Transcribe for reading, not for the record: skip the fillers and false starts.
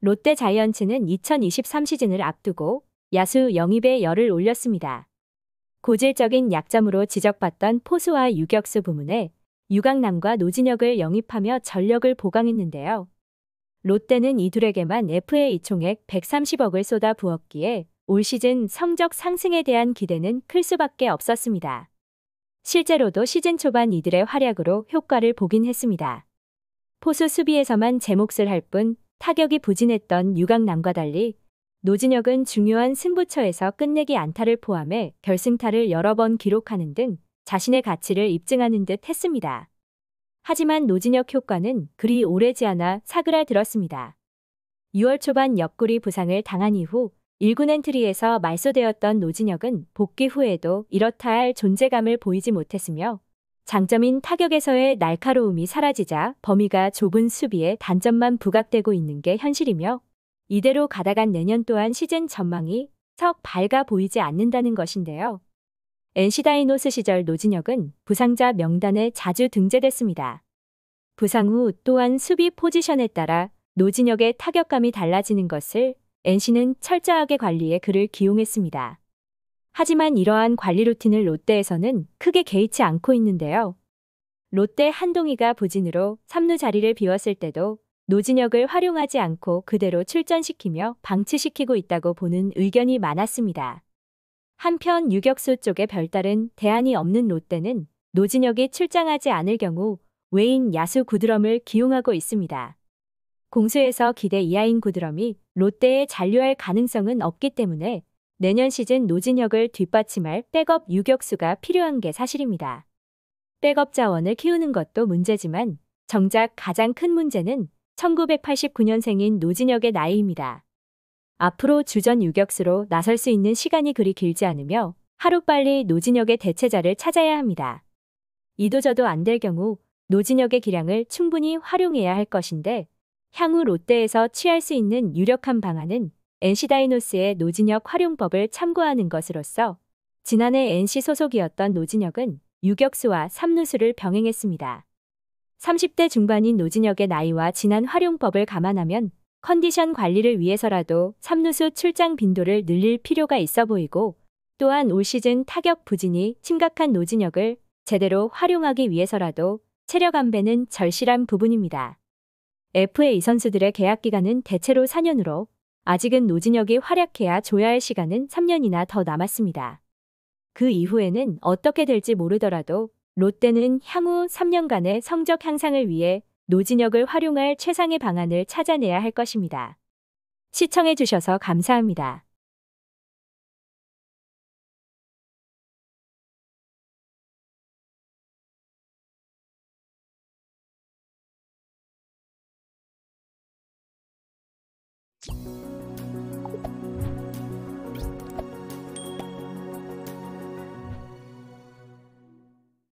롯데 자이언츠는 2023 시즌을 앞두고 야수 영입에 열을 올렸습니다. 고질적인 약점으로 지적받던 포수와 유격수 부문에 유강남과 노진혁을 영입하며 전력을 보강했는데요. 롯데는 이 둘에게만 FA 총액 130억을 쏟아 부었기에 올 시즌 성적 상승에 대한 기대는 클 수밖에 없었습니다. 실제로도 시즌 초반 이들의 활약으로 효과를 보긴 했습니다. 포수 수비에서만 제 몫을 할 뿐 타격이 부진했던 유강남과 달리 노진혁은 중요한 승부처에서 끝내기 안타를 포함해 결승타를 여러 번 기록하는 등 자신의 가치를 입증하는 듯 했습니다. 하지만 노진혁 효과는 그리 오래지 않아 사그라들었습니다. 6월 초반 옆구리 부상을 당한 이후 1군 엔트리에서 말소되었던 노진혁은 복귀 후에도 이렇다 할 존재감을 보이지 못했으며 장점인 타격에서의 날카로움이 사라지자 범위가 좁은 수비에 단점만 부각되고 있는 게 현실이며 이대로 가다간 내년 또한 시즌 전망이 썩 밝아 보이지 않는다는 것인데요. NC 다이노스 시절 노진혁은 부상자 명단에 자주 등재됐습니다. 부상 후 또한 수비 포지션에 따라 노진혁의 타격감이 달라지는 것을 NC는 철저하게 관리해 그를 기용했습니다. 하지만 이러한 관리 루틴을 롯데에서는 크게 개의치 않고 있는데요. 롯데 한동희가 부진으로 3루 자리를 비웠을 때도 노진혁을 활용하지 않고 그대로 출전시키며 방치시키고 있다고 보는 의견이 많았습니다. 한편 유격수 쪽에 별다른 대안이 없는 롯데는 노진혁이 출장하지 않을 경우 외인 야수 구드럼을 기용하고 있습니다. 공수에서 기대 이하인 구드럼이 롯데에 잔류할 가능성은 없기 때문에 내년 시즌 노진혁을 뒷받침할 백업 유격수가 필요한 게 사실입니다. 백업 자원을 키우는 것도 문제지만 정작 가장 큰 문제는 1989년생인 노진혁의 나이입니다. 앞으로 주전 유격수로 나설 수 있는 시간이 그리 길지 않으며 하루빨리 노진혁의 대체자를 찾아야 합니다. 이도저도 안 될 경우 노진혁의 기량을 충분히 활용해야 할 것인데 향후 롯데에서 취할 수 있는 유력한 방안은 NC 다이노스의 노진혁 활용법을 참고하는 것으로서 지난해 NC 소속이었던 노진혁은 유격수와 3루수를 병행했습니다. 30대 중반인 노진혁의 나이와 지난 활용법을 감안하면 컨디션 관리를 위해서라도 3루수 출장 빈도를 늘릴 필요가 있어 보이고 또한 올 시즌 타격 부진이 심각한 노진혁을 제대로 활용하기 위해서라도 체력 안배는 절실한 부분입니다. FA 선수들의 계약 기간은 대체로 4년으로 아직은 노진혁이 활약해야 줘야 할 시간은 3년이나 더 남았습니다. 그 이후에는 어떻게 될지 모르더라도 롯데는 향후 3년간의 성적 향상을 위해 노진혁을 활용할 최상의 방안을 찾아내야 할 것입니다. 시청해주셔서 감사합니다.